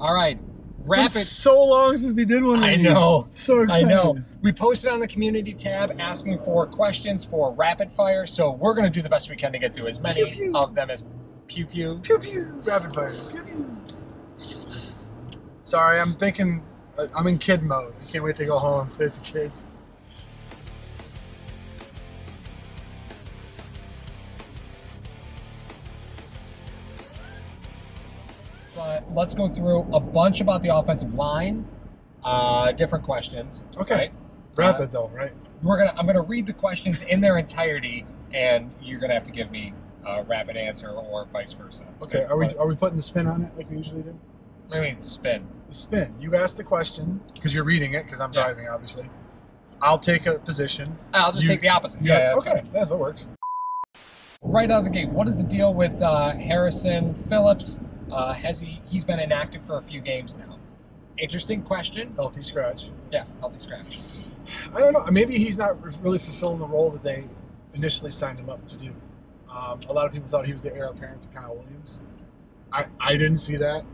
All right. It's been so long since we did one. I know. So excited. I know. We posted on the community tab asking for questions for rapid fire, so we're going to do the best we can to get through as many of them as pew pew. Pew pew. Rapid fire. Pew pew. Sorry, I'm thinking. I'm in kid mode. I can't wait to go home and play with the kids. But let's go through a bunch about the offensive line, different questions. Okay. Right? Rapid though, right? I'm gonna read the questions in their entirety, and you're gonna have to give me a rapid answer or vice versa. Okay. Are we putting the spin on it like we usually do? I mean, spin. Spin. You ask the question because you're reading it because I'm driving, obviously. I'll take a position. I'll just take the opposite. Yeah. Okay. That's what works. Right out of the gate, what is the deal with Harrison Phillips? He's been inactive for a few games now. Interesting question. Healthy scratch. Yeah, healthy scratch. I don't know. Maybe he's not really fulfilling the role that they initially signed him up to do. A lot of people thought he was the heir apparent to Kyle Williams. I didn't see that.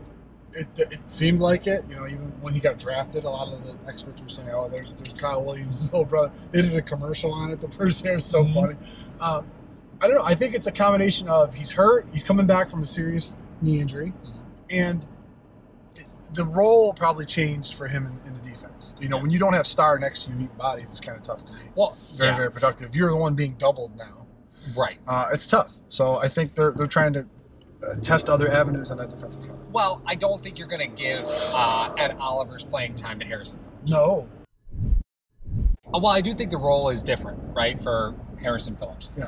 It seemed like it, you know. Even when he got drafted, a lot of the experts were saying, "Oh, there's Kyle Williams' little brother." They did a commercial on it the first year. It was so funny. I don't know. I think it's a combination of he's hurt, he's coming back from a serious knee injury, and the role probably changed for him in the defense. You know, when you don't have Star next to you eating bodies, it's kind of tough to be very, very productive. You're the one being doubled now, right? It's tough. So I think they're trying to test other avenues on that defensive front. Well, I don't think you're going to give Ed Oliver's playing time to Harrison Phillips. No. Well, I do think the role is different, right, for Harrison Phillips. Yeah.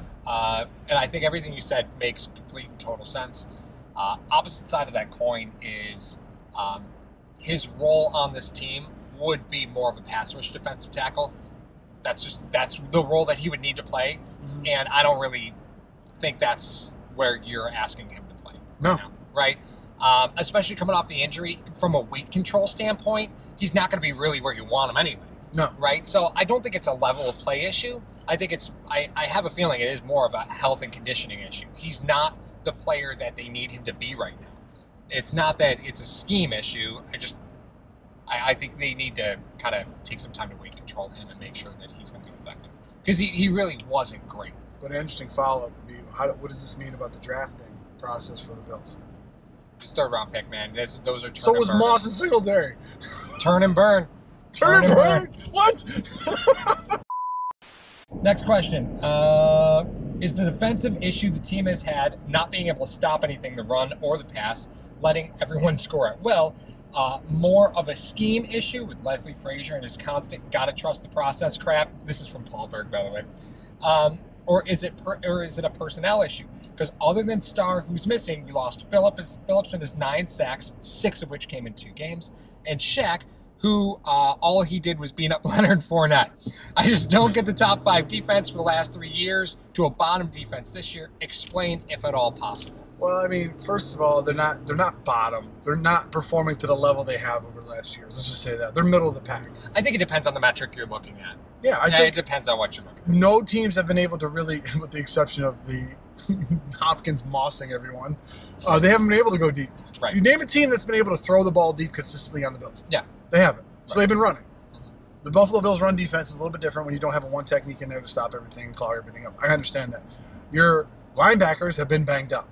And I think everything you said makes complete and total sense. Opposite side of that coin is his role on this team would be more of a pass rush defensive tackle. That's the role that he would need to play, and I don't really think that's where you're asking him to play. No. Now, right? Especially coming off the injury, from a weight control standpoint, he's not going to be really where you want him anyway. No. Right? So I don't think it's a level of play issue. I think it's, I have a feeling it is more of a health and conditioning issue. He's not the player that they need him to be right now. It's not that it's a scheme issue. I think they need to kind of take some time to weight control him and make sure that he's going to be effective. Because he really wasn't great. But an interesting follow-up would be, what does this mean about the drafting process for the Bills? It's third-round pick, man. Those are turn So and was burn. Moss and Singletary. Turn and burn. Turn and burn. What? Next question. Is the defensive issue the team has had not being able to stop anything, the run or the pass, letting everyone score at will, more of a scheme issue with Leslie Frazier and his constant gotta-trust-the-process crap? This is from Paul Berg, by the way. Or is it a personnel issue? Because other than Star, who's missing, we lost Phillips and his 9 sacks, 6 of which came in 2 games, and Shaq, who all he did was beat up Leonard Fournette. I just don't get the top 5 defense for the last 3 years to a bottom defense this year. Explain, if at all possible. Well, I mean, first of all, they're not bottom. They're not performing to the level they have over the last years. Let's just say that. They're middle of the pack. I think it depends on the metric you're looking at. Yeah, I think it depends on what you're looking at. No teams have been able to really, with the exception of the Hopkins mossing everyone, they haven't been able to go deep. Right. You name a team that's been able to throw the ball deep consistently on the Bills. Yeah. They haven't. So they've been running. The Buffalo Bills' run defense is a little bit different when you don't have a one technique in there to stop everything and clog everything up. I understand that. Your linebackers have been banged up.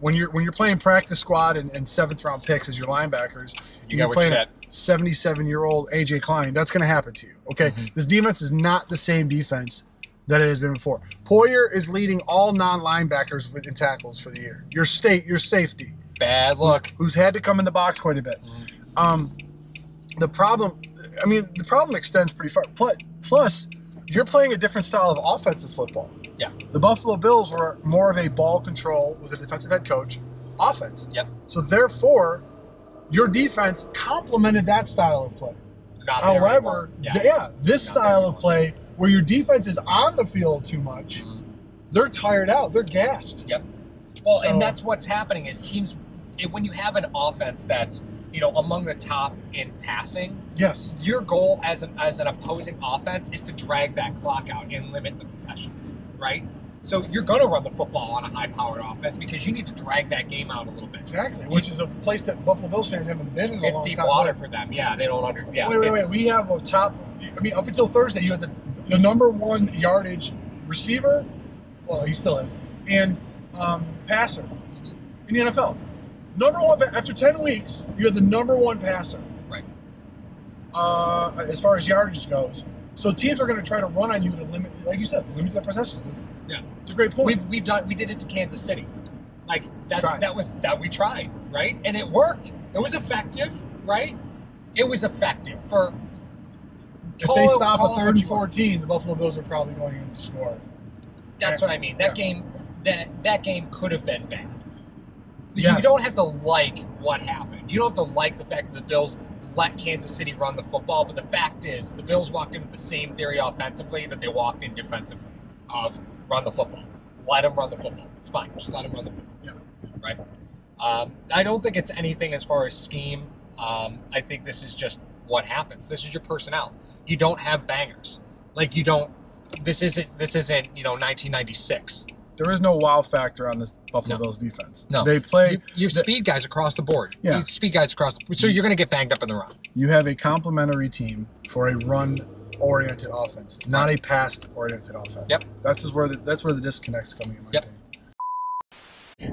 When you're playing practice squad and 7th-round picks as your linebackers, you're playing a 77-year-old A.J. Klein. That's going to happen to you. Okay, This defense is not the same defense that it has been before. Poyer is leading all non-linebackers in tackles for the year. Your safety, bad luck, who's had to come in the box quite a bit. The problem extends pretty far. Plus, you're playing a different style of offensive football. Yeah. The Buffalo Bills were more of a ball control with a defensive head coach offense. Yep. So therefore, your defense complemented that style of play. However, this style of play where your defense is on the field too much, they're tired out, they're gassed. Yep. Well, and that's what's happening is teams, when you have an offense that's among the top in passing. Yes. Your goal as an opposing offense is to drag that clock out and limit the possessions, right? So you're going to run the football on a high-powered offense because you need to drag that game out a little bit. Exactly, which is a place that Buffalo Bills fans haven't been in a long time. It's deep water for them. Yeah, they don't under. Yeah, wait. We have a top. I mean, up until Thursday, you had the number one yardage receiver. Well, he still is, and passer in the NFL. Number one after 10 weeks, you had the number one passer. Right. As far as yardage goes, so teams are going to try to run on you to limit, like you said, limit their possessions. Yeah, it's a great point. We did it to Kansas City, like we tried, right, and it worked. It was effective, right? It was effective for. If they stop a 3rd and 14, the Buffalo Bills are probably going in to score. That's what I mean. That game could have been bad. Yes. You don't have to like what happened. You don't have to like the fact that the Bills let Kansas City run the football, but the fact is the Bills walked in with the same theory offensively that they walked in defensively of run the football. Let them run the football. It's fine. Just let them run the football. Yeah. Right? I don't think it's anything as far as scheme. I think this is just what happens. This is your personnel. You don't have bangers. Like, you don't. This isn't, you know, 1996. There is no wow factor on this Buffalo Bills defense. No. They play. You have speed guys across the board. Yeah. So you're going to get banged up in the run. You have a complementary team for a run-oriented offense, not a pass-oriented offense. Yep. That's where the disconnect's coming in my opinion.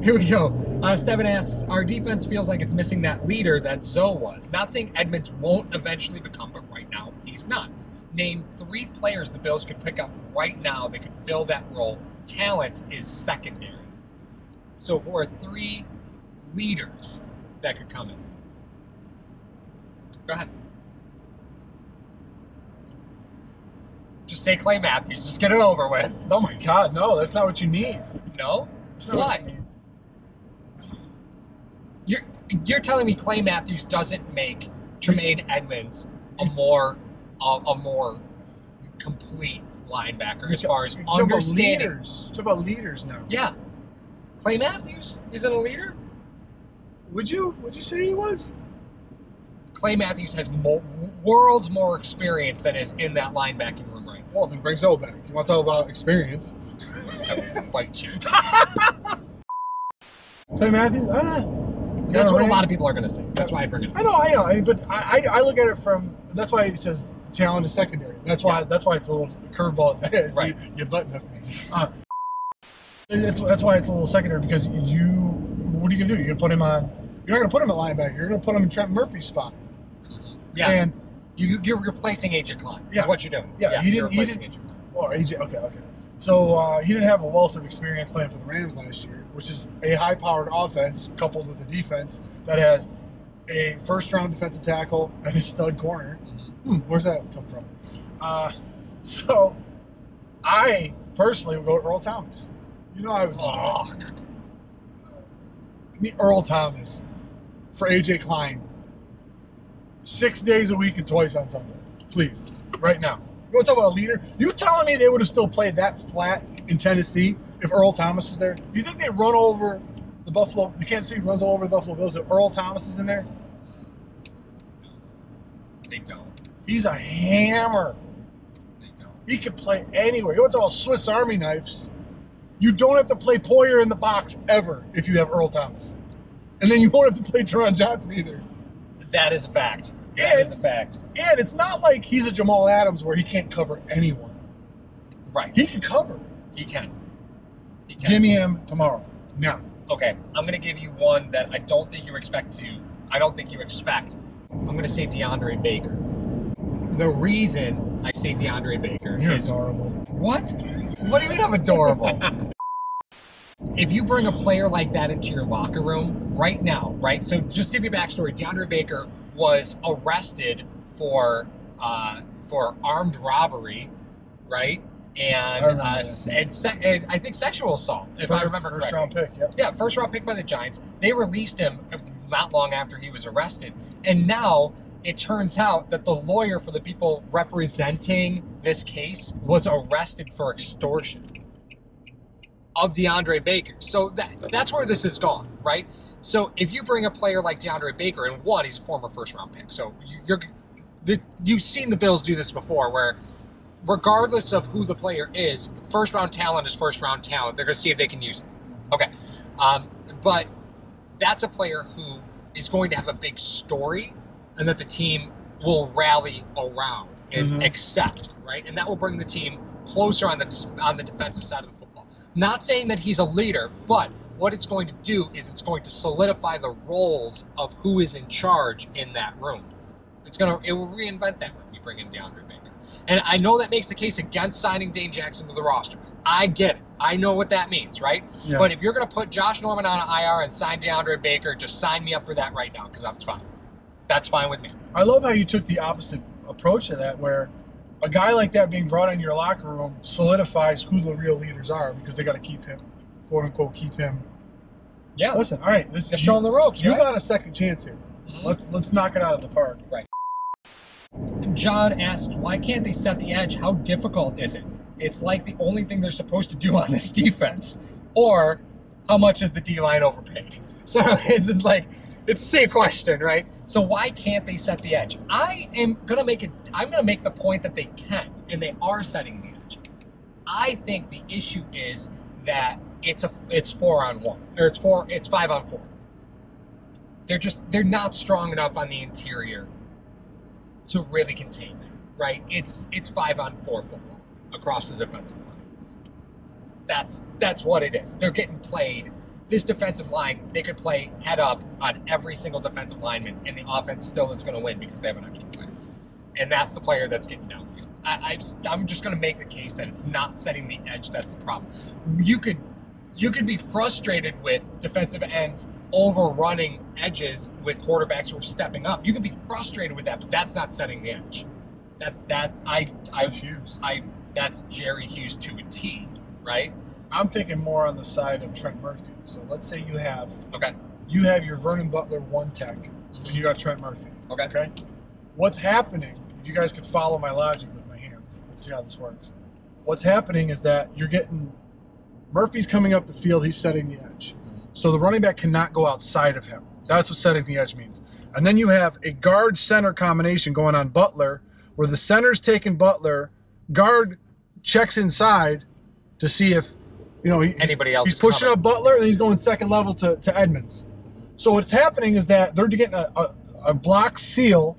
Here we go. Steven asks, our defense feels like it's missing that leader that Zoe was. Not saying Edmunds won't eventually become, but right now he's not. Name 3 players the Bills could pick up right now that could fill that role. Talent is secondary. So who are 3 leaders that could come in? Go ahead. Just say Clay Matthews. Just get it over with. Oh my God, no, that's not what you need. No? That's not what you need. You're telling me Clay Matthews doesn't make Tremaine Edmunds a more complete linebacker as far as understanding. It's about leaders now. Yeah. Clay Matthews isn't a leader? Would you say he was? Clay Matthews has worlds more experience than is in that linebacking room right now. Well, then bring Zoe back. You want to talk about experience? I will fight you. Clay Matthews? That's what a lot of people are going to say. That's why I bring it up. I know. But I look at it from, that's why he says talent is secondary. That's why it's a little curveball. Right. You button up. That's why it's a little secondary because what are you going to do? You're not going to put him at linebacker. You're going to put him in Trent Murphy's spot. Yeah. And you're replacing A.J. Klein. Yeah. That's what you're doing. Yeah. He didn't. A.J. Klein. Or A.J. Okay. So he didn't have a wealth of experience playing for the Rams last year, which is a high-powered offense coupled with a defense that has a first-round defensive tackle and a stud corner. Where's that come from? So I personally would go to Earl Thomas. You know I would. Give me Earl Thomas for A.J. Klein 6 days a week and twice on Sunday. Please, right now. You want to talk about a leader? You telling me they would have still played that flat in Tennessee if Earl Thomas was there? You think they run over the Kansas City runs all over the Buffalo Bills if Earl Thomas is in there? They don't. He's a hammer. They don't. He can play anywhere. You want to talk about Swiss Army knives? You don't have to play Poyer in the box ever if you have Earl Thomas. And then you won't have to play Teron Johnson either. That is a fact. That is a fact. And it's not like he's a Jamal Adams where he can't cover anyone. Right. He can cover. He can. Give me him tomorrow. Now. Okay. I'm going to give you one that I don't think you expect. I'm going to say DeAndre Baker. The reason I say DeAndre Baker is adorable. What? What do you mean I'm adorable? If you bring a player like that into your locker room right now, right? So just give you a backstory. DeAndre Baker was arrested for armed robbery, right? And I think sexual assault, if I remember correctly. First round pick, yeah. Yeah, first round pick by the Giants. They released him not long after he was arrested. And now it turns out that the lawyer for the people representing this case was arrested for extortion of DeAndre Baker. So that's where this has gone, right? So if you bring a player like DeAndre Baker, and one, he's a former first-round pick, so you've seen the Bills do this before where regardless of who the player is, first-round talent is first-round talent. They're going to see if they can use it. Okay. But that's a player who is going to have a big story and that the team will rally around and accept, right? And that will bring the team closer on the defensive side of the football. Not saying that he's a leader, but what it's going to do is it's going to solidify the roles of who is in charge in that room. It's going to, it will reinvent that when you bring in DeAndre Baker. And I know that makes the case against signing Dane Jackson to the roster. I get it. I know what that means, right? Yeah. But if you're going to put Josh Norman on an IR and sign DeAndre Baker, just sign me up for that right now because I'm fine. That's fine with me. I love how you took the opposite approach to that, where a guy like that being brought into your locker room solidifies who the real leaders are because they got to keep him, quote unquote, keep him. Yeah. Listen, all right, this is showing the ropes. You got a second chance here. Let's knock it out of the park. Right. John asks, why can't they set the edge? How difficult is it? It's like the only thing they're supposed to do on this defense. Or how much is the D-line overpaid? So it's just like, it's the same question, right? So why can't they set the edge? I am going to make it, I'm going to make the point that they can, and they are setting the edge. I think the issue is that it's 4-on-1, or it's 5-on-4. They're not strong enough on the interior to really contain that, right? It's 5-on-4 football across the defensive line. That's what it is. They're getting played. This defensive line, they could play head up on every single defensive lineman, and the offense still is going to win because they have an extra player. And that's the player that's getting downfield. I'm just going to make the case that it's not setting the edge that's the problem. You could be frustrated with defensive ends overrunning edges with quarterbacks who are stepping up. You can be frustrated with that, but that's not setting the edge. That's Jerry Hughes to a T, right? I'm thinking more on the side of Trent Murphy. So let's say you have your Vernon Butler one tech, and you got Trent Murphy. Okay. What's happening? If you guys could follow my logic with my hands, let's see how this works. What's happening is that you're getting Murphy's coming up the field. He's setting the edge. So the running back cannot go outside of him. That's what setting the edge means. And then you have a guard-center combination going on Butler, where the center's taking Butler, guard checks inside to see if, you know, he's pushing up Butler, and he's going second level to Edmunds. So what's happening is that they're getting a block seal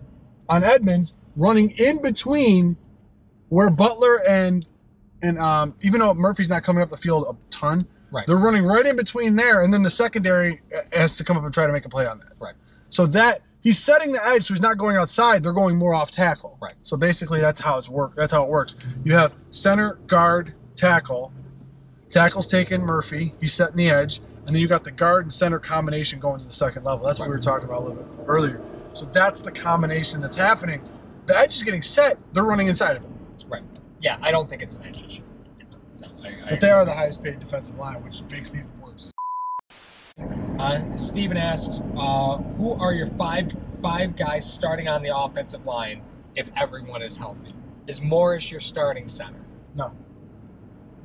on Edmunds running in between where Butler and even though Murphy's not coming up the field a ton, right. They're running right in between there, and then the secondary has to come up and try to make a play on that. Right. So that he's setting the edge, so he's not going outside. They're going more off tackle. Right. So basically, that's how it works. You have center, guard, tackle. Tackle's taking Murphy. He's setting the edge, and then you got the guard and center combination going to the second level. That's what we were talking about a little bit earlier. So that's the combination that's happening. The edge is getting set. They're running inside of it. Right. Yeah, I don't think it's an edge issue. But they are the highest-paid defensive line, which makes it even worse. Steven asks, who are your five guys starting on the offensive line if everyone is healthy? Is Morris your starting center? No.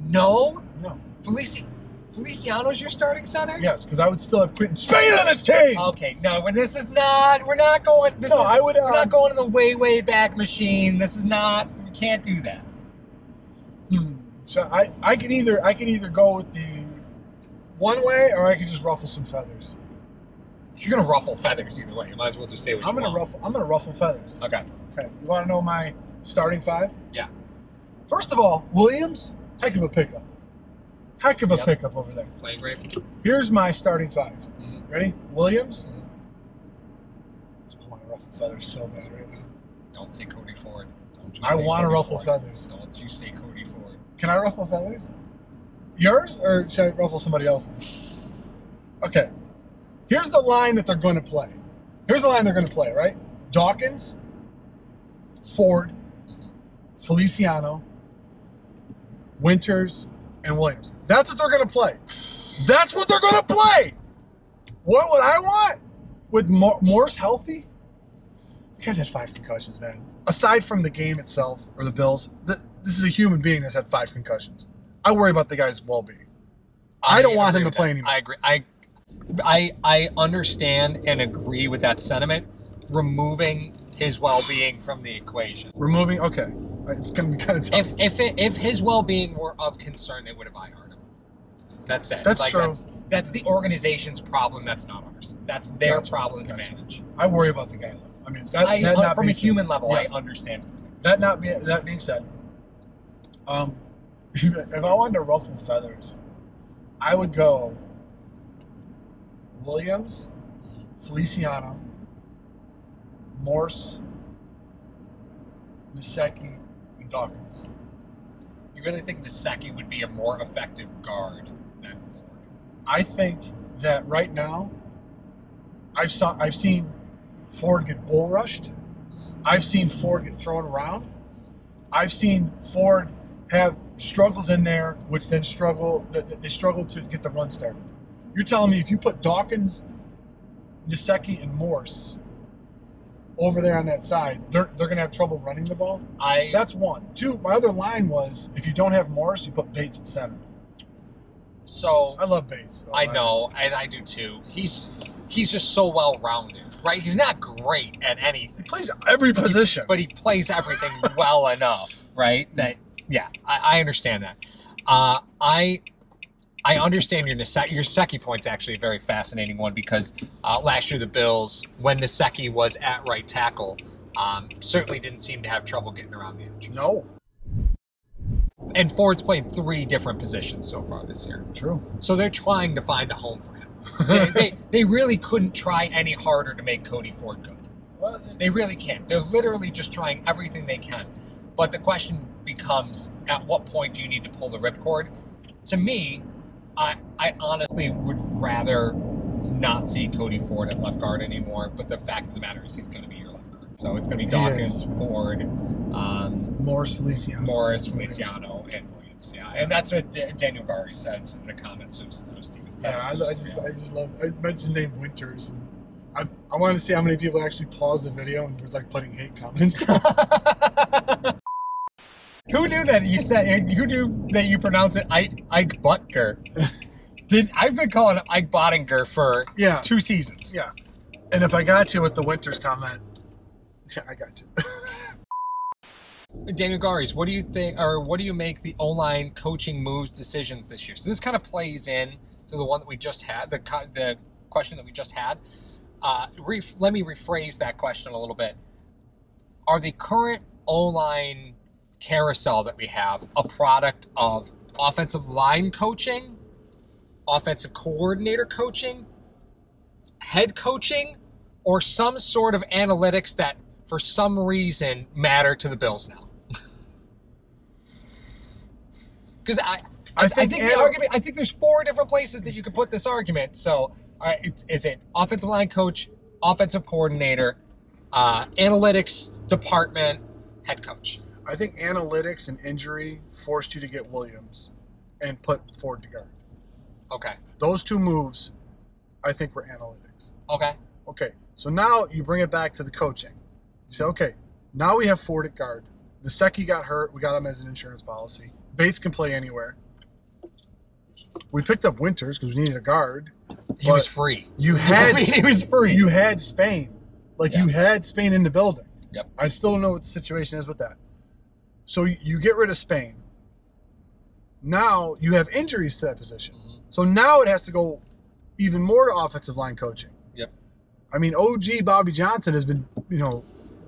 No? No. Feliciano's your starting center? Yes, because I would still have Quentin Spain on this team! Okay, no, this is not, we're not going, this no, is, I would, we're not going in the way back machine. This is not, we can't do that. So I can either go with the one way, or I can just ruffle some feathers. You're gonna ruffle feathers either way. You might as well just say what you want. I'm gonna ruffle feathers. Okay. You want to know my starting five? Yeah. First of all, Williams, heck of a pickup. Heck of a pickup over there. Playing great. Here's my starting five. Ready? Williams. I want to ruffle feathers so bad right now. Don't say Cody Ford. Don't you say I want to ruffle feathers. Don't you say Cody Ford. Can I ruffle feathers? Yours, or should I ruffle somebody else's? Okay. Here's the line that they're going to play. Right? Dawkins, Ford, Feliciano, Winters, and Williams. That's what they're going to play. What would I want? With Morse healthy? You guys had 5 concussions, man. Aside from the game itself, or the Bills, this is a human being that's had 5 concussions. I worry about the guy's well-being. I don't want him to play anymore. I agree. I understand and agree with that sentiment. Removing his well-being from the equation. Okay. It's going to be kind of tough. If his well-being were of concern, they would have IR'd him. That's it. That's true. That's the organization's problem. That's not ours. That's their problem to manage. I worry about the guy. I mean, from a human level, yes. I understand. That being said, if I wanted to ruffle feathers, I would go Williams, Feliciano, Morse, Nsekhe, and Dawkins. You really think Nsekhe would be a more effective guard than Ford? I think that right now, I've seen Ford get bull rushed. I've seen Ford get thrown around. I've seen Ford have struggles in there, which then struggle to get the run started. You're telling me if you put Dawkins, Nsekhe, and Morse over there on that side, they're gonna have trouble running the ball. That's one. Two, my other line was if you don't have Morris, you put Bates at center. So I love Bates though. I know, and I do too. He's just so well rounded, right? He's not great at anything. He plays every position. But he plays everything well enough, right? I understand that. I understand your Nsekhe point's actually a very fascinating one because last year the Bills, when Nsekhe was at right tackle, certainly didn't seem to have trouble getting around the edge. No. And Ford's played 3 different positions so far this year. True. So they're trying to find a home for him. They really couldn't try any harder to make Cody Ford good. Well, they really can't. They're literally just trying everything they can. But the question becomes, at what point do you need to pull the ripcord? To me, I honestly would rather not see Cody Ford at left guard anymore, but the fact of the matter is he's going to be your left guard. So it's going to be Dawkins, Ford, Morris, Feliciano, and Williams. Yeah, and that's what Daniel Garis says in the comments of Stevens. Yeah, I just love. I mentioned the name Winters. And I wanted to see how many people actually paused the video and was like putting hate comments. Who knew that you said? Who knew that you pronounce it Ike Boettger? I've been calling him Ike Boettger for 2 seasons? Yeah. And if I got you with the Winters comment, yeah, I got you. Daniel Garis, what do you think, or what do you make the O-line coaching moves decisions this year? So this kind of plays in to the one that we just had, the question that we just had. Let me rephrase that question a little bit. Are the current O-line carousel that we have a product of offensive line coaching, offensive coordinator coaching, head coaching, or some sort of analytics that for some reason matter to the Bills now? Because I think there's 4 different places that you could put this argument. So is it offensive line coach, offensive coordinator, analytics department, head coach? I think analytics and injury forced you to get Williams and put Ford to guard. Okay. Those 2 moves, I think, were analytics. Okay. Okay. So now you bring it back to the coaching. You say, okay, now we have Ford at guard. Nsekhe got hurt. We got him as an insurance policy. Bates can play anywhere. We picked up Winters because we needed a guard. He was free. He was free. You had Spain. You had Spain in the building. Yep. I still don't know what the situation is with that. So you get rid of Spain. Now you have injuries to that position. Mm-hmm. So now it has to go even more to offensive line coaching. Yep. I mean, OG Bobby Johnson has been,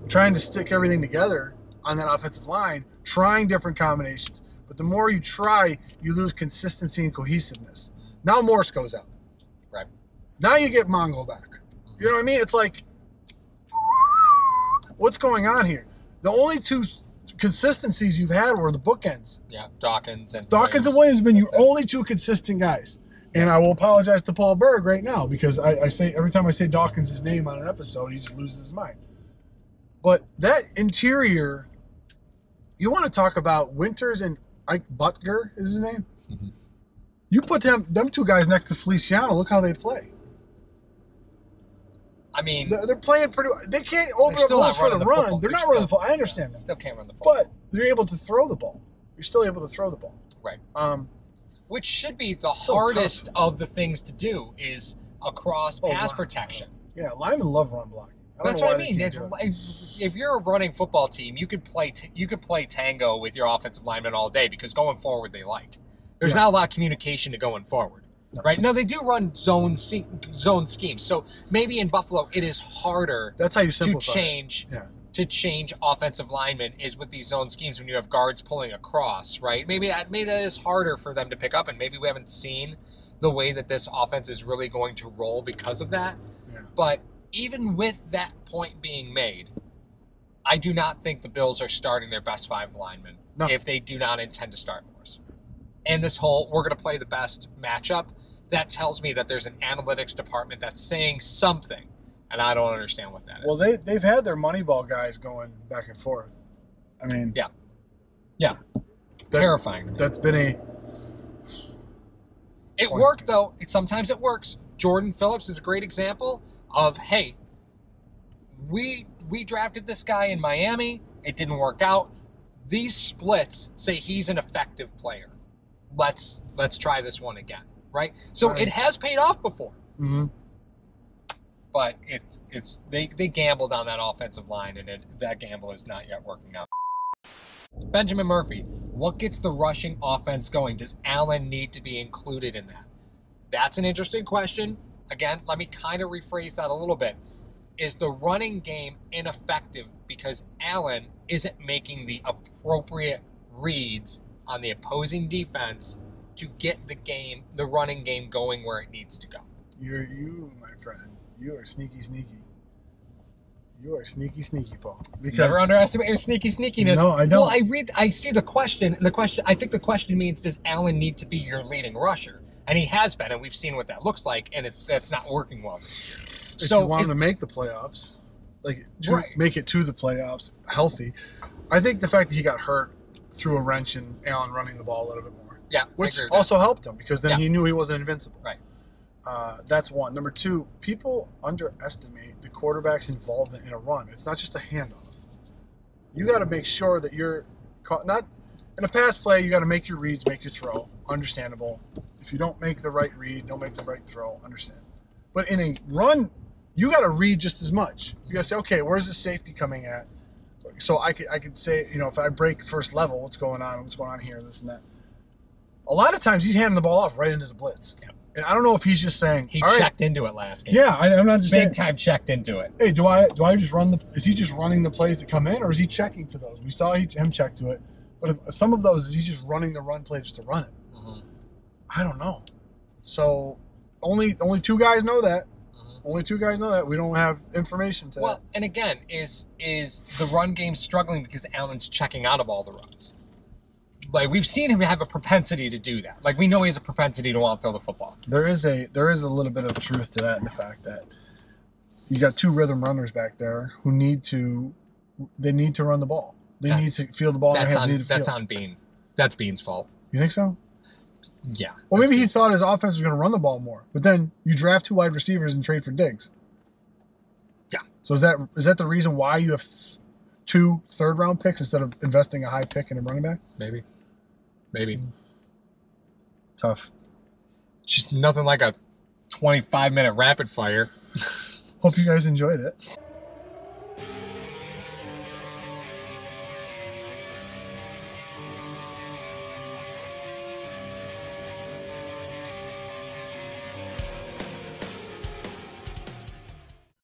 trying to stick everything together on that offensive line, trying different combinations. But the more you try, you lose consistency and cohesiveness. Now Morse goes out. Right. Now you get Mongo back. You know what I mean? It's like, what's going on here? The only 2 consistencies you've had were the bookends. Yeah, Dawkins and Williams have been your only 2 consistent guys. And I will apologize to Paul Berg right now because I say every time I say Dawkins' name on an episode, he just loses his mind. But that interior, you want to talk about Winters and Ike Boettger is his name. Mm-hmm. You put them 2 guys next to Feliciano. Look how they play. I mean, they're playing pretty. They can't open up holes for the run. They're not running the ball. I understand that. Still can't run the ball. But they're able to throw the ball. You're still able to throw the ball. Right. Which should be the hardest of the things to do is across pass protection. Yeah, linemen love run blocking. That's what I mean. If you're a running football team, you could play tango with your offensive linemen all day because going forward they like. There's not a lot of communication to going forward, right? No, they do run zone schemes. So maybe in Buffalo it is harder. That's how you simplify to change offensive linemen is with these zone schemes when you have guards pulling across, right? Maybe that is harder for them to pick up, and maybe we haven't seen the way that this offense is really going to roll because of that. Yeah. But even with that point being made, I do not think the Bills are starting their best five linemen if they do not intend to start Morse. And this whole, we're going to play the best matchup, that tells me that there's an analytics department that's saying something, and I don't understand what that is. Well, they've had their Moneyball guys going back and forth. I mean... Yeah. Yeah. Terrifying. That's been a... It worked, though. Sometimes it works. Jordan Phillips is a great example of, hey, we drafted this guy in Miami. It didn't work out. These splits say he's an effective player. Let's try this one again, right? So it has paid off before. Mm-hmm. But they gambled on that offensive line, and that gamble is not yet working out. Benjamin Murphy, what gets the rushing offense going? Does Allen need to be included in that? That's an interesting question. Again, let me kind of rephrase that a little bit. Is the running game ineffective because Allen isn't making the appropriate reads on the opposing defense to get the running game going where it needs to go? You, my friend. You are sneaky. You are sneaky, Paul. Because never underestimate your sneakiness. No, I don't. Well, I see the question, and I think the question means, does Allen need to be your leading rusher? And he has been, and we've seen what that looks like, and that's not working well this year. So if you want him to make the playoffs, make it to the playoffs healthy. I think the fact that he got hurt threw a wrench in Allen running the ball a little bit more. Yeah, which also helped him because then he knew he wasn't invincible. Right. That's one. Number two, people underestimate the quarterback's involvement in a run. It's not just a handoff. You got to make sure that you're not in a pass play. You got to make your reads, make your throw. Understandable. If you don't make the right read, don't make the right throw. Understand. But in a run, you got to read just as much. You got to say, okay, where's the safety coming at? So I could say, if I break first level, what's going on here, this and that. A lot of times he's handing the ball off right into the blitz. Yeah. And I don't know if he's just saying he checked into it last game. Yeah, I'm not just saying big time checked into it. Hey, do I just run the? Is he just running the plays that come in, or is he checking for those? We saw him check to it, but if some of those is he just running the run play just to run it? Mm-hmm. I don't know. So only two guys know that. Mm-hmm. Only two guys know that. We don't have information to that. Well, and again, is the run game struggling because Allen's checking out of all the runs? Like, we've seen him have a propensity to do that. Like, we know he has a propensity to want to throw the football. There is a little bit of truth to that in the fact that you got two rhythm runners back there who need to run the ball. They need to field the ball. That's on Beane. That's Beane's fault. You think so? Yeah. Well, maybe he thought his offense was going to run the ball more, but then you draft two wide receivers and trade for Diggs. Yeah. So is that the reason why you have two third-round picks instead of investing a high pick in a running back? Maybe. Maybe. Tough. Just nothing like a 25-minute rapid fire. Hope you guys enjoyed it.